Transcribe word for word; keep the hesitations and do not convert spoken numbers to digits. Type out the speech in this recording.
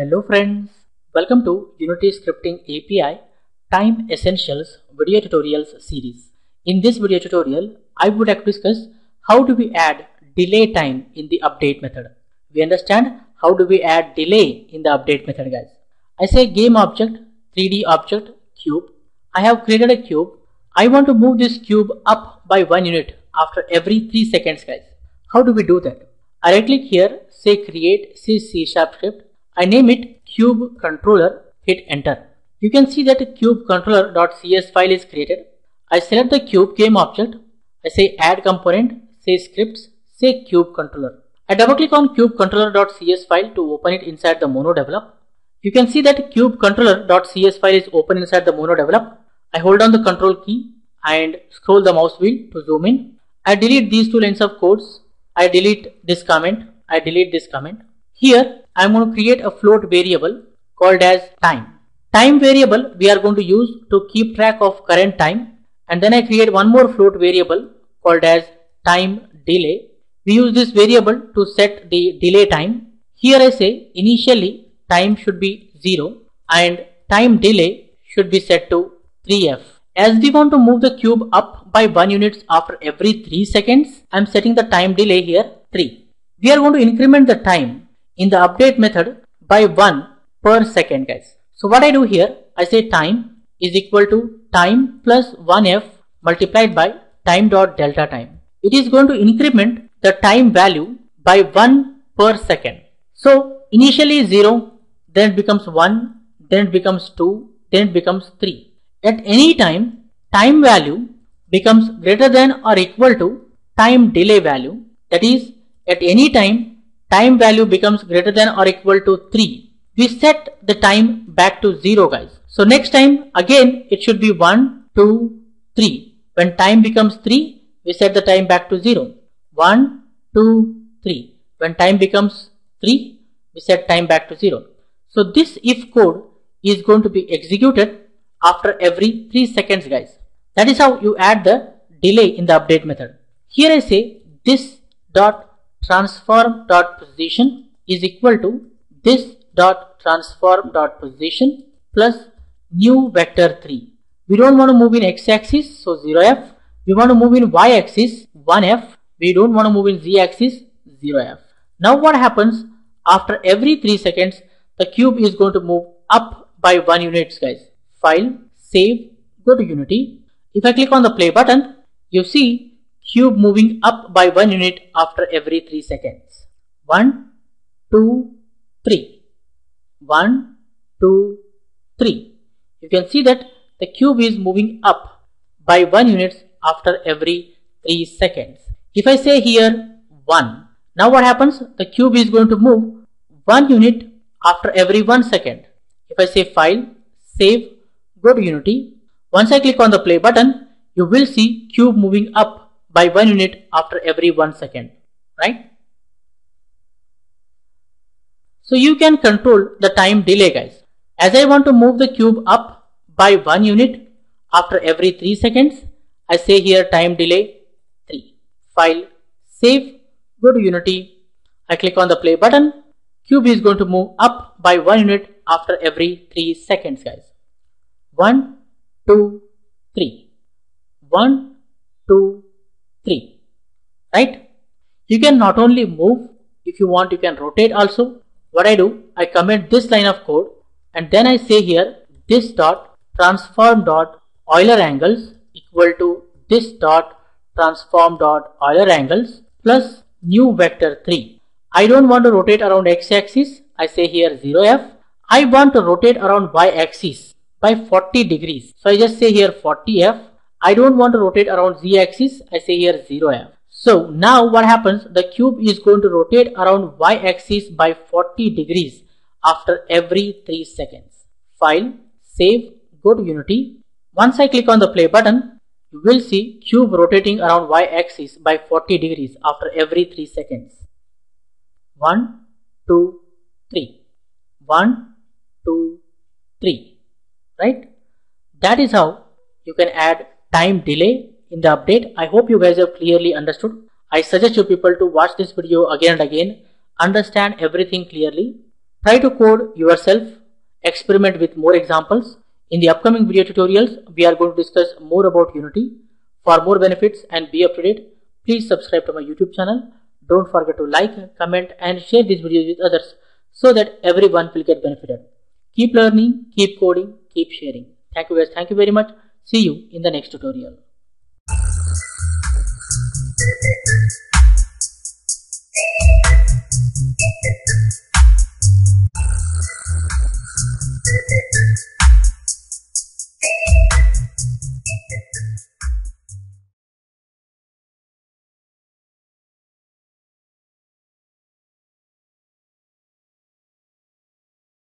Hello friends, welcome to Unity Scripting A P I Time Essentials Video Tutorials series. In this video tutorial, I would like to discuss how do we add delay time in the update method. We understand how do we add delay in the update method, guys. I say game object, three D object, cube. I have created a cube. I want to move this cube up by one unit after every three seconds, guys. How do we do that? I right click here, say create C sharp script. I name it CubeController, hit enter. You can see that CubeController.cs file is created. I select the cube game object. I say add component, say scripts, say CubeController. I double click on CubeController.cs file to open it inside the MonoDevelop. You can see that CubeController.cs file is open inside the MonoDevelop. I hold down the control key and scroll the mouse wheel to zoom in. I delete these two lines of codes. I delete this comment. I delete this comment. Here I am going to create a float variable called as time. Time variable we are going to use to keep track of current time, and then I create one more float variable called as time delay. We use this variable to set the delay time. Here I say initially time should be zero and time delay should be set to three F. As we want to move the cube up by one unit after every three seconds, I am setting the time delay here three. We are going to increment the time in the update method by one per second, guys. So what I do here, I say time is equal to time plus one F multiplied by time dot delta time. It is going to increment the time value by one per second. So initially zero, then it becomes one, then it becomes two, then it becomes three. At any time, time value becomes greater than or equal to time delay value. That is, at any time, time value becomes greater than or equal to three. We set the time back to zero, guys. So next time, again, it should be one, two, three. When time becomes three, we set the time back to zero. one, two, three. When time becomes three, we set time back to zero. So this if code is going to be executed after every three seconds, guys. That is how you add the delay in the update method. Here I say this dot transform dot position is equal to this dot transform dot position plus new vector three. We don't want to move in x-axis, so zero F. We want to move in y-axis, one F. We don't want to move in z-axis, zero F. Now what happens? After every three seconds, the cube is going to move up by one unit, guys. File, save, go to Unity. If I click on the play button, you see cube moving up by one unit after every three seconds. one, two, three. one, two, three. You can see that the cube is moving up by one unit after every three seconds. If I say here one, now what happens? The cube is going to move one unit after every one second. If I say file, save, go to Unity. Once I click on the play button, you will see cube moving up by one unit after every one second, right? So you can control the time delay, guys. As I want to move the cube up by one unit after every three seconds, I say here time delay three. File, save, go to Unity. I click on the play button. Cube is going to move up by one unit after every three seconds, guys. one, two, three. one, two, three. Right? You can not only move, if you want, you can rotate also. What I do, I comment this line of code and then I say here this dot transform dot Euler angles equal to this dot transform dot Euler angles plus new vector three. I don't want to rotate around x-axis. I say here zero F. I want to rotate around y-axis by forty degrees. So I just say here forty F. I don't want to rotate around z-axis. I say here zero F. So now what happens? The cube is going to rotate around y-axis by forty degrees after every three seconds. File, save, go to Unity. Once I click on the play button, you will see cube rotating around y-axis by forty degrees after every three seconds. one, two, three. one, two, three. Right? That is how you can add time delay in the update. I hope you guys have clearly understood. I suggest you people to watch this video again and again. Understand everything clearly. Try to code yourself, experiment with more examples. In the upcoming video tutorials, we are going to discuss more about Unity. For more benefits and be up to date, please subscribe to my YouTube channel. Don't forget to like, comment and share this video with others so that everyone will get benefited. Keep learning, keep coding, keep sharing. Thank you guys. Thank you very much. See you in the next tutorial.